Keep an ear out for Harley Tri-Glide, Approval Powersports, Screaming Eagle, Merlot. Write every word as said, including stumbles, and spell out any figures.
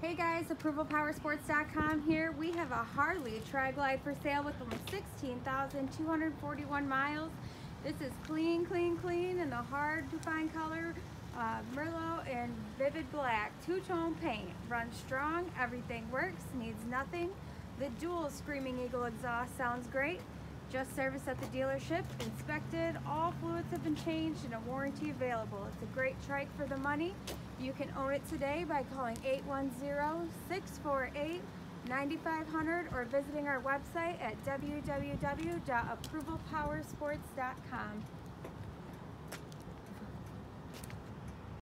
Hey guys, Approval Power Sports dot com here. We have a Harley Tri-Glide for sale with only sixteen thousand two hundred forty-one miles. This is clean, clean, clean in a hard to find color, uh, Merlot and vivid black, two-tone paint. Runs strong, everything works, needs nothing. The dual Screaming Eagle exhaust sounds great. Just serviced at the dealership, inspected, all fluids have been changed and a warranty available. It's a great trike for the money. You can own it today by calling eight one zero, six four eight, nine five zero zero or visiting our website at w w w dot approval power sports dot com.